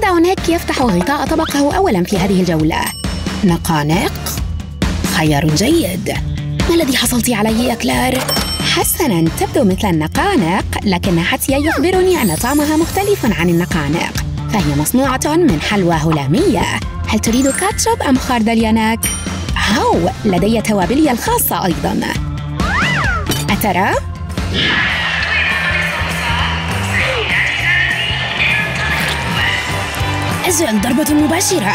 يدع نيك يفتح غطاء طبقه أولاً في هذه الجولة. نقانق؟ خيار جيد. ما الذي حصلت عليه يا كلار؟ حسناً، تبدو مثل النقانق، لكن حتيا يخبرني أن طعمها مختلف عن النقانق، فهي مصنوعة من حلوى هلامية. هل تريد كاتشب أم خردل يا ناك؟ هاو، لدي توابلي الخاصة أيضاً. أترى؟ أجل، ضربة مباشرة.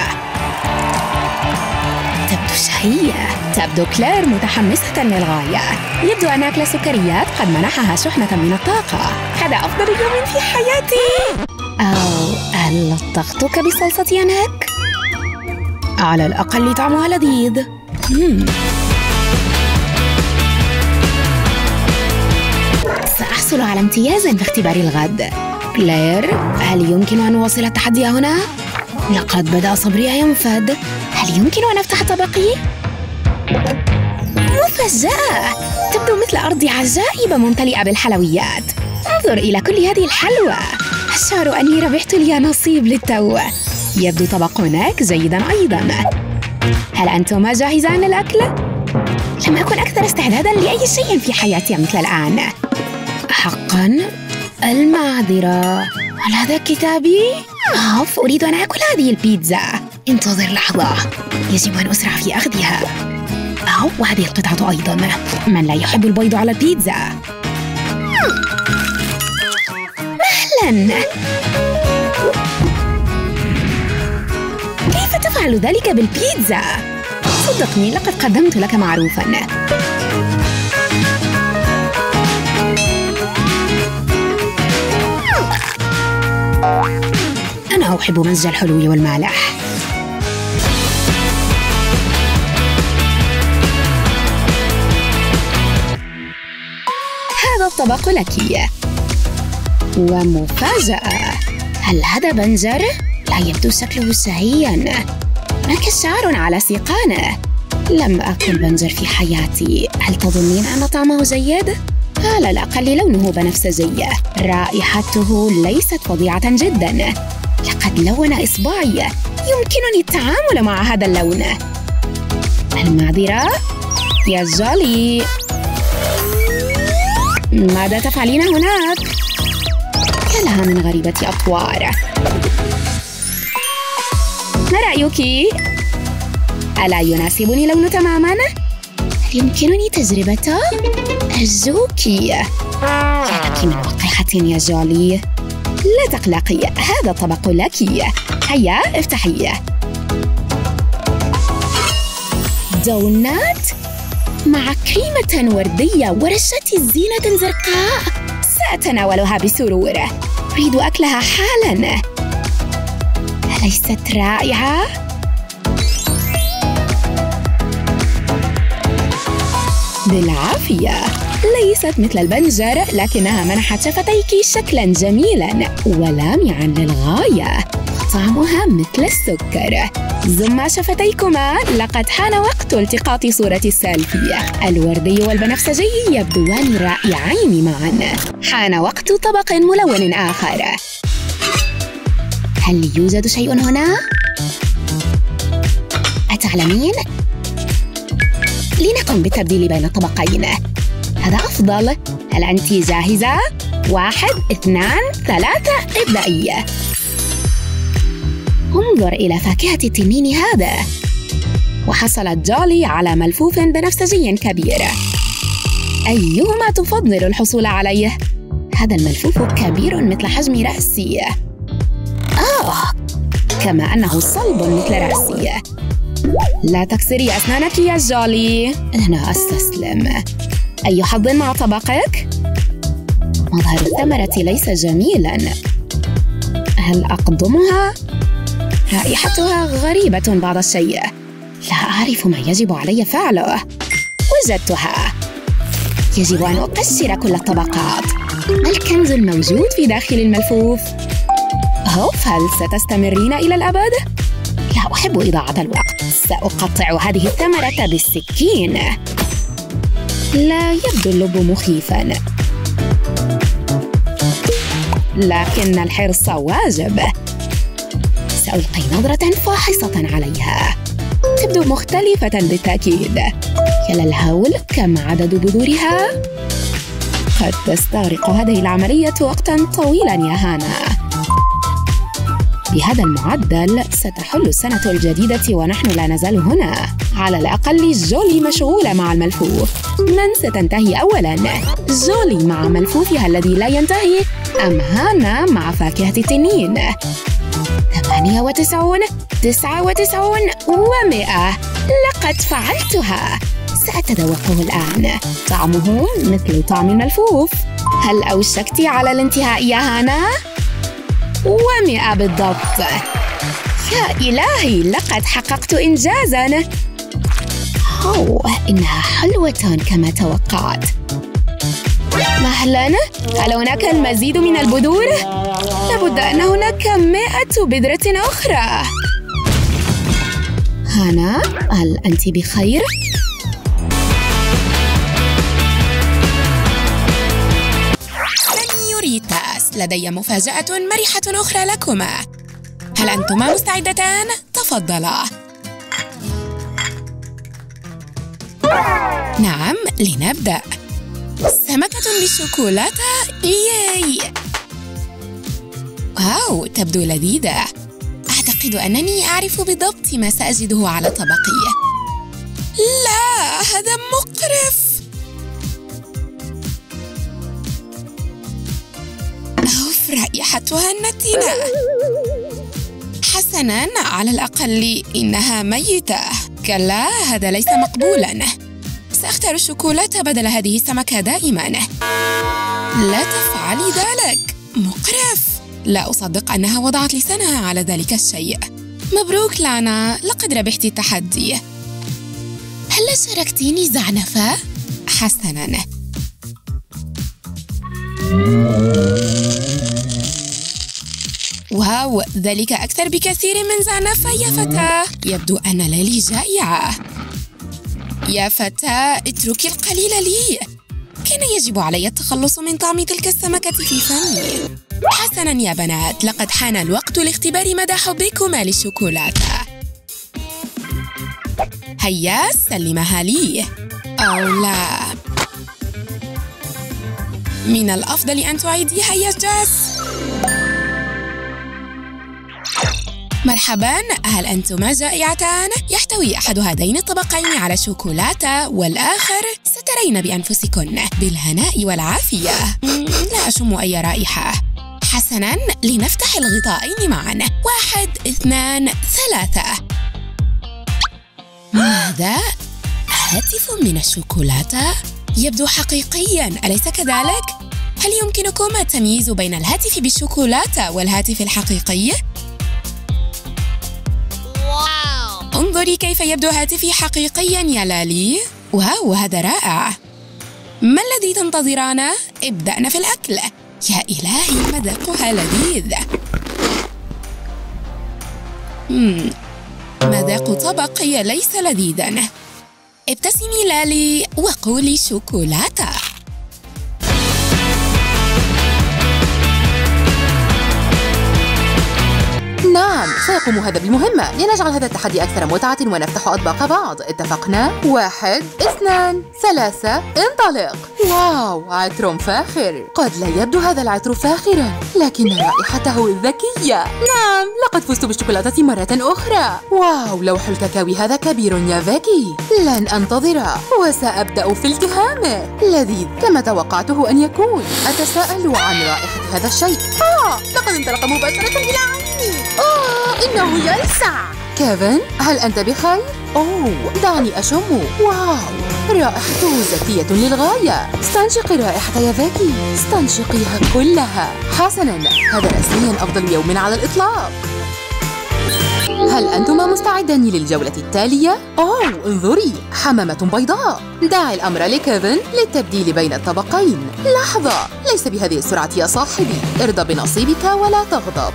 تبدو شهية. تبدو كلير متحمسة للغاية. يبدو أن أكل السكريات قد منحها شحنة من الطاقة. هذا أفضل يوم في حياتي. أو هل لطختك بصلصة يا ناك؟ على الأقل طعمها لذيذ. سأحصل على امتياز في اختبار الغد. كلير، هل يمكن أن نواصل التحدي هنا؟ لقد بدأ صبري ينفد. هل يمكن أن أفتح طبقي؟ مفاجأة! تبدو مثل أرض عجائبة ممتلئة بالحلويات. انظر إلى كل هذه الحلوى. أشعر أني ربحت لي نصيب للتو. يبدو طبق هناك جيداً أيضاً. هل أنتما جاهزان للأكل؟ لم أكن أكثر استعداداً لأي شيء في حياتي مثل الآن. حقاً؟ المعذرة، هل هذا كتابي؟ أوف، أريد أن آكل هذه البيتزا. انتظر لحظة، يجب أن أسرع في أخذها. أو وهذه القطعة أيضاً. من لا يحب البيض على البيتزا؟ مهلاً، كيف تفعل ذلك بالبيتزا؟ صدقني لقد قدمت لك معروفاً. أنا أحب مزج الحلو والمالح. هذا الطبق لك. ومفاجأة، هل هذا بنجر؟ لا، يبدو شكله شهياً. هناك شعر على سيقانه. لم أكل بنجر في حياتي. هل تظنين أن طعمه جيد؟ على الأقل لونه بنفسجي. رائحته ليست فظيعة جداً. لقد لون إصبعي. يمكنني التعامل مع هذا اللون. المعذرة؟ يا جولي، ماذا تفعلين هناك؟ يا لها من غريبة أطوار. ما رأيك؟ ألا يناسبني لونه تماماً؟ هل يمكنني تجربته؟ أرجوكي، لك من وقحة يا جولي. لا تقلقي، هذا الطبق لك. هيا افتحي. دونات مع كريمة وردية ورشة زينة زرقاء. سأتناولها بسرور. أريد أكلها حالاً. أليست رائعة؟ بالعافية. ليست مثل البنجر، لكنها منحت شفتيك شكلاً جميلاً ولامعاً للغاية. طعمها مثل السكر. زما شفتيكما، لقد حان وقت التقاط صورة السيلفي. الوردي والبنفسجي يبدوان رائعين معاً. حان وقت طبق ملون آخر. هل يوجد شيء هنا؟ أتعلمين؟ لنقم بالتبديل بين الطبقين. هذا أفضل. هل أنتِ جاهزة؟ 1، 2، 3، ابدأي. انظر إلى فاكهة التنين هذا. وحصلت جولي على ملفوف بنفسجي كبير. أيهما تفضل الحصول عليه؟ هذا الملفوف كبير مثل حجم رأسي. كما أنه صلب مثل رأسي. لا تكسري أسنانك يا جولي. أنا أستسلم. أي حظ مع طبقك؟ مظهر الثمرة ليس جميلاً. هل أقضمها؟ رائحتها غريبة بعض الشيء. لا أعرف ما يجب علي فعله. وجدتها. يجب أن أقشر كل الطبقات. الكنز الموجود في داخل الملفوف. هل ستستمرين إلى الأبد؟ لا أحب إضاعة الوقت. سأقطع هذه الثمرة بالسكين. لا، يبدو اللب مخيفاً، لكن الحرص واجب. ألقي نظرة فاحصة عليها، تبدو مختلفة بالتأكيد. كلا الهول، كم عدد بذورها؟ قد تستغرق هذه العملية وقتاً طويلاً يا هانا. بهذا المعدل ستحل السنة الجديدة ونحن لا نزال هنا. على الأقل جولي مشغولة مع الملفوف. من ستنتهي أولاً؟ جولي مع ملفوفها الذي لا ينتهي أم هانا مع فاكهة التنين؟ 98، 99 و100. لقد فعلتها. سأتذوقه الآن. طعمه مثل طعم الملفوف. هل أوشكت على الانتهاء يا هانا؟ 100 بالضبط. يا إلهي، لقد حققت إنجازاً. أوه، إنها حلوة كما توقعت. مهلاً، هل هناك المزيد من البذور؟ لابد أن هناك 100 بذرة أخرى. هانا، هل أنت بخير؟ سنيوريتاس، لدي مفاجأة مرحة أخرى لكما. هل أنتما مستعدتان؟ تفضلا. نعم، لنبدأ. سمكة بالشوكولاتة، ياي! واو، تبدو لذيذة. أعتقد أنني أعرف بالضبط ما سأجده على طبقي. لا، هذا مقرف! أوف، رائحتها النتنة. حسناً، على الأقل إنها ميتة. كلا، هذا ليس مقبولاً. سأختار الشوكولاتة بدل هذه السمكة دائماً. لا تفعلي ذلك، مقرف. لا أصدق أنها وضعت لسانها على ذلك الشيء. مبروك لانا، لقد ربحت التحدي. هل شاركتيني زعنفة؟ حسناً. واو، ذلك أكثر بكثير من زعنفة يا فتاة. يبدو أن ليلي جائعة. يا فتاة، اتركي القليل لي. كان يجب علي التخلص من طعم تلك السمكة في فمي. حسناً يا بنات، لقد حان الوقت لاختبار مدى حبكما للشوكولاتة. هيا، سلمها لي. أو لا، من الأفضل أن تعيديها يا جاس. مرحباً، هل أنتما جائعتان؟ يحتوي أحد هذين الطبقين على شوكولاتة والآخر سترين بأنفسكن. بالهناء والعافية. لا أشم أي رائحة. حسناً، لنفتح الغطاءين معاً. 1، 2، 3. ماذا؟ هاتف من الشوكولاتة؟ يبدو حقيقياً، أليس كذلك؟ هل يمكنكما التمييز بين الهاتف بالشوكولاتة والهاتف الحقيقي؟ انظري كيف يبدو هاتفي حقيقياً يا لالي. واو، هذا رائع. ما الذي تنتظرانه؟ ابدأنا في الأكل. يا إلهي، مذاقها لذيذ. مذاق طبقي ليس لذيذاً. ابتسمي لالي وقولي شوكولاتة. نعم، سيقوم هذا بالمهمة. لنجعل هذا التحدي أكثر متعة ونفتح أطباق بعض. اتفقنا؟ 1، 2، 3، انطلق. واو، عطر فاخر. قد لا يبدو هذا العطر فاخرا، لكن رائحته ذكية. نعم، لقد فزت بالشوكولاتة مرة أخرى. واو، لوح الكاكاو هذا كبير يا فاكي. لن أنتظره، وسأبدأ في التهامه. لذيذ كما توقعته أن يكون. أتساءل عن رائحة هذا الشيء. لقد انطلق مباشرة إلى عيني. إنه يلسع. كيفن، هل أنت بخير؟ أوه، دعني أشمه. واو، رائحته زكية للغاية. استنشقي الرائحة يا فاكي، استنشقيها كلها. حسناً، هذا رسمياً أفضل يوم على الإطلاق. هل أنتما مستعدان للجولة التالية؟ أوه، انظري، حمامة بيضاء. دع الأمر لكيفن للتبديل بين الطبقين. لحظة، ليس بهذه السرعة يا صاحبي. ارضى بنصيبك ولا تغضب.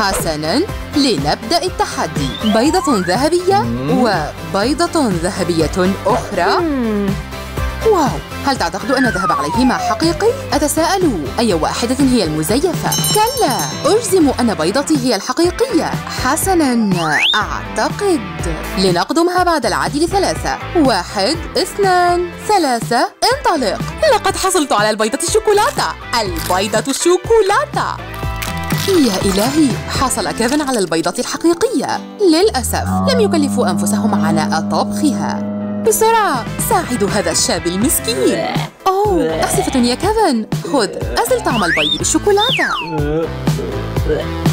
حسناً، لنبدأ التحدي. بيضة ذهبية وبيضة ذهبية أخرى. واو، هل تعتقد أن ذهب عليهما حقيقي؟ أتساءل أي واحدة هي المزيفة؟ كلا، أجزم أن بيضتي هي الحقيقية. حسناً، أعتقد لنقدمها بعد العدد 3. 1، 2، 3، انطلق. لقد حصلت على البيضة الشوكولاتة. البيضة الشوكولاتة. يا إلهي، حصل كيفن على البيضة الحقيقية. للأسف لم يكلفوا أنفسهم عناء طبخها. بسرعة، ساعد هذا الشاب المسكين. أوه، أسفة يا كيفن، خذ، أزل طعم البيض بالشوكولاتة.